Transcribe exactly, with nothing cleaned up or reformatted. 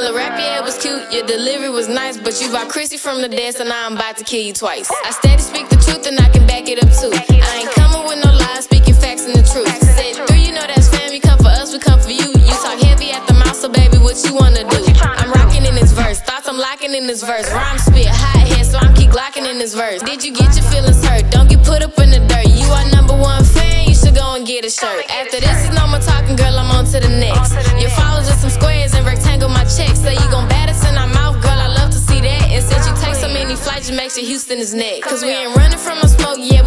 Well, the rap yeah was cute, your delivery was nice, but you bought Krissy from the dance, and now I'm about to kill you twice. I steady speak the truth, and I can back it up too. I ain't coming with no lies, speaking facts and the truth. Said three, you know that's fam, you come for us, we come for you. You talk heavy at the mouth, so baby, what you wanna do? I'm rocking in this verse, thoughts I'm locking in this verse. Rhyme spit, hot head, so I'm keep glocking in this verse. Did you get your feelings hurt? Don't get put up in the dirt. You are number one fan, you should go and get a shirt. After this is no more talking, girl, I'm on to the next. Your followers are some squares and rectangle my checks. Say you gon' bat us in our mouth, girl, I love to see that. And since you take so many flights, you make sure Houston is next. Cause we ain't running from no smoke, yeah.